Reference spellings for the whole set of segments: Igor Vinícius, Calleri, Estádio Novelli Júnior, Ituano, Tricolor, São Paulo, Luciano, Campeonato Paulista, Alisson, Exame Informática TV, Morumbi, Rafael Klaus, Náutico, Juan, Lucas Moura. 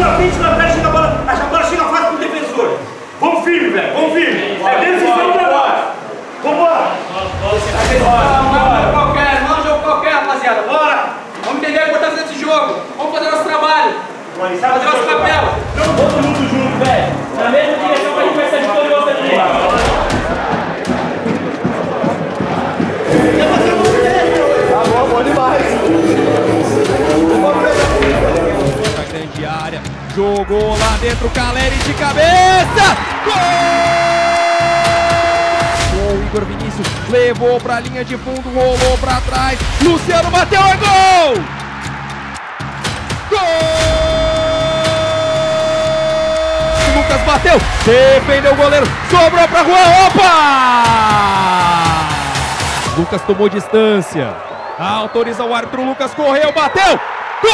na frente, na frente, chega a bola. A bola chega fácil pro defensor. Vamos firme, velho. Vamos firme. É decisão pra nós. Vamos lá. Não é um jogo qualquer, rapaziada. Bora. Vamos entender a importância desse jogo. Vamos fazer nosso trabalho. Vamos fazer nosso papel. Todo mundo junto, velho. Na mesma direção pra gente vai ser vitorioso aqui. Grande área, jogou lá dentro, Calleri de cabeça, gol! O Igor Vinícius levou pra linha de fundo, rolou pra trás, Luciano bateu, é gol! Gol! Lucas bateu, defendeu o goleiro, sobrou pra Juan, opa! Lucas tomou distância, autoriza o árbitro, Lucas correu, bateu, gol!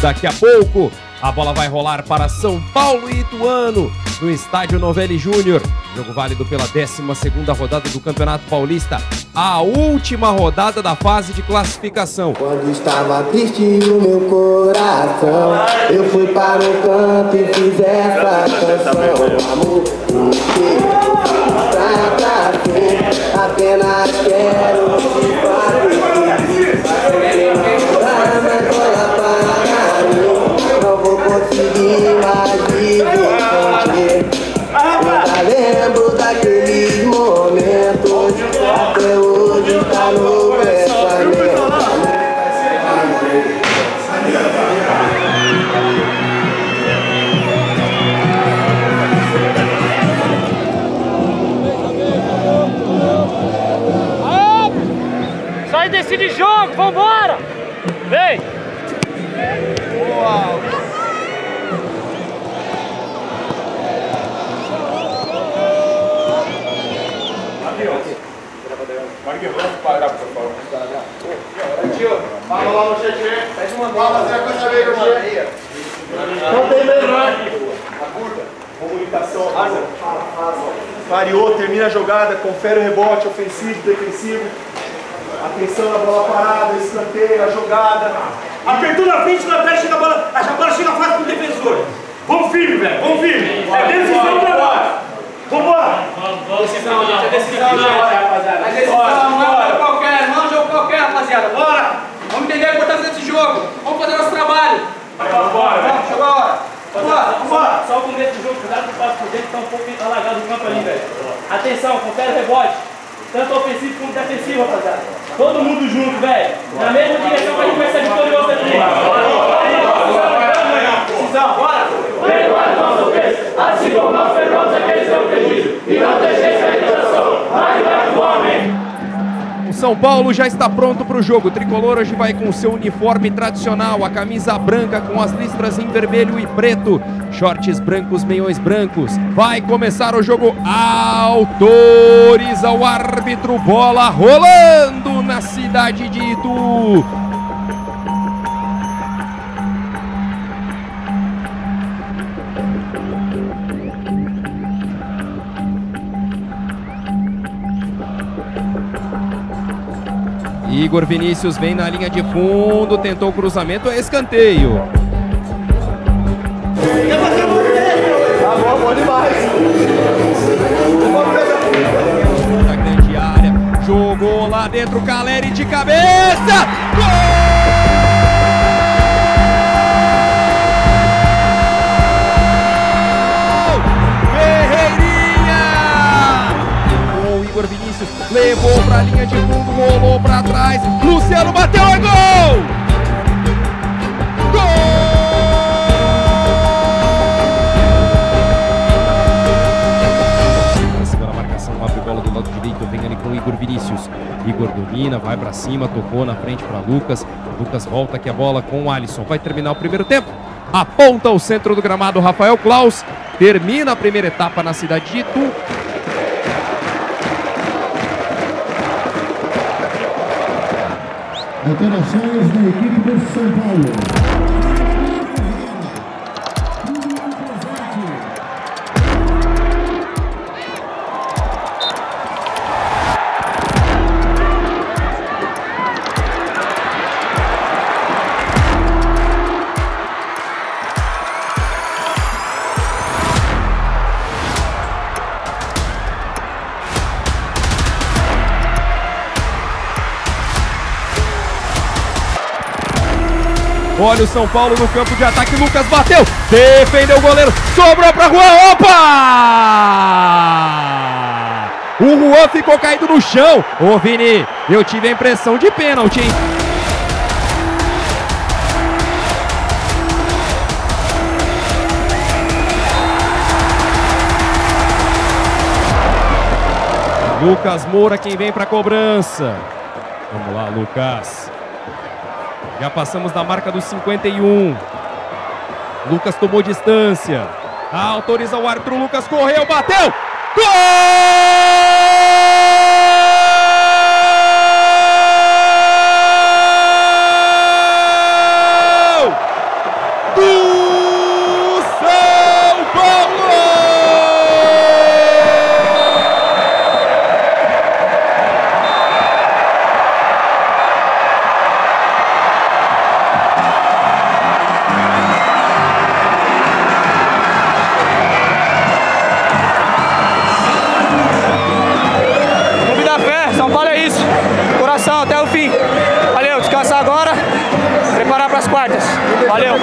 Daqui a pouco, a bola vai rolar para São Paulo e Ituano, no Estádio Novelli Júnior. Jogo válido pela 12ª rodada do Campeonato Paulista, a última rodada da fase de classificação. Quando estava triste no meu coração, eu fui para o canto e fiz essa canção. Amor, você, apenas quero te fazer. De jogo, vambora! Vem! Uau! Fala lá no chat, pede uma bola, você vai fazer a coisa. Não tem medo, não. A curva, comunicação, variou, termina a jogada, confere o rebote, ofensivo, defensivo. Atenção na bola parada, escanteio, a jogada. Apertou na frente, na frente, chega a bola. A bola chega fácil pro defensor. Vamos firme, velho. Vamos firme. É decisão pra nós. Vambora. Decisão, gente. É decisão, rapaziada. É decisão, não é um jogo qualquer, rapaziada. Bora. Vamos entender a importância desse jogo. Vamos fazer nosso trabalho. Vambora. Chegou a hora. Vambora. Só o começo do jogo, cuidado que o passo por dentro tá um pouco alagado no campo ali, velho. Atenção, confere o rebote. Tanto ofensivo como defensivo, rapaziada. Todo mundo junto, velho. Na mesma direção pra gente vai ser vitorioso aqui. Decisão, bora! Perdoar nosso ofenso, assim como nós perdoamos aqueles que são perdidos. E não deixeis a irritação, mas vai do homem. O São Paulo já está pronto para o jogo. O Tricolor hoje vai com seu uniforme tradicional, a camisa branca com as listras em vermelho e preto. Shorts brancos, meiões brancos. Vai começar o jogo. Autoriza o árbitro. Bola rolando na cidade de Itu. Igor Vinícius vem na linha de fundo. Tentou o cruzamento. É escanteio. Na grande área, jogou lá dentro, Calleri de cabeça, gol! Ferreirinha! O Igor Vinícius levou pra linha de fundo, rolou pra trás, Luciano bateu, é gol! Vem ali com o Igor Vinícius. Igor domina, vai pra cima, tocou na frente pra Lucas. Lucas volta aqui a bola com o Alisson. Vai terminar o primeiro tempo. Aponta o centro do gramado, Rafael Klaus. Termina a primeira etapa na cidade de Itu. Alterações da equipe do São Paulo. Olha o São Paulo no campo de ataque, Lucas bateu, defendeu o goleiro, sobrou para Juan, opa! O Juan ficou caído no chão. Ô Vini, eu tive a impressão de pênalti, hein? Lucas Moura quem vem para a cobrança. Vamos lá, Lucas. Já passamos da marca dos 51. Lucas tomou distância. Autoriza o árbitro. Lucas correu, bateu. Gol! Do São Paulo. Até o fim. Valeu, descansar agora, preparar para as quartas. Valeu.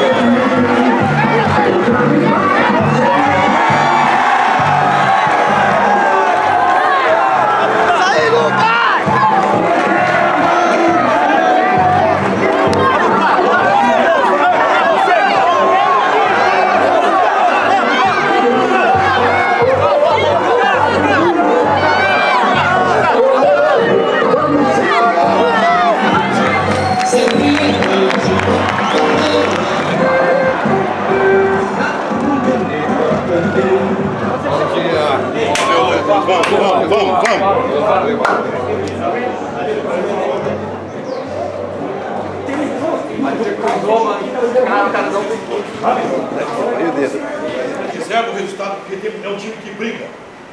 Preserva o resultado, porque é um time que briga.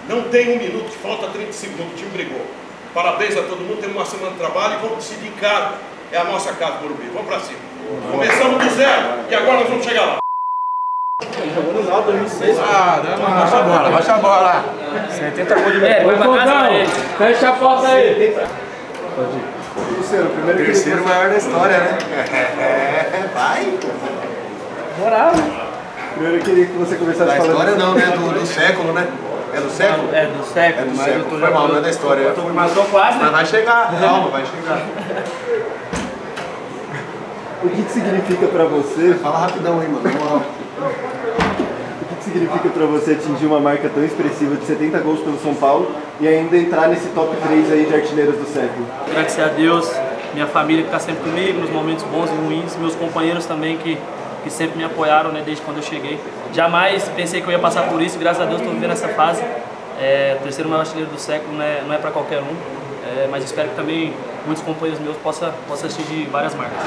Não tem um minuto, falta 30 segundos, o time brigou. Parabéns a todo mundo, temos uma semana de trabalho e vamos decidir em casa. É a nossa casa, Morumbi. Vamos pra cima. Começamos do zero e agora nós vamos chegar lá. Jogou no Náutico 2006. Baixa a bola, baixa a bola. 70 gols de média. Fecha a porta aí. Luciano, terceiro maior da história, né? É, vai. Moral. Primeiro eu queria que você começasse a falar. Da história não, né? Do século, né? É do século? É do século, mas eu tô... Foi mal, não é da história. Mas tô quase. Mas vai chegar, calma, vai chegar. O que significa pra você... Fala rapidão aí, mano. O que significa pra você atingir uma marca tão expressiva de 70 gols pelo São Paulo e ainda entrar nesse top 3 aí de artilheiros do século? Graças a Deus, minha família que tá sempre comigo nos momentos bons e ruins, meus companheiros também que sempre me apoiaram, né, desde quando eu cheguei. Jamais pensei que eu ia passar por isso, graças a Deus estou vivendo essa fase. O terceiro maior artilheiro do século não é para qualquer um, mas espero que também muitos companheiros meus possam atingir várias marcas.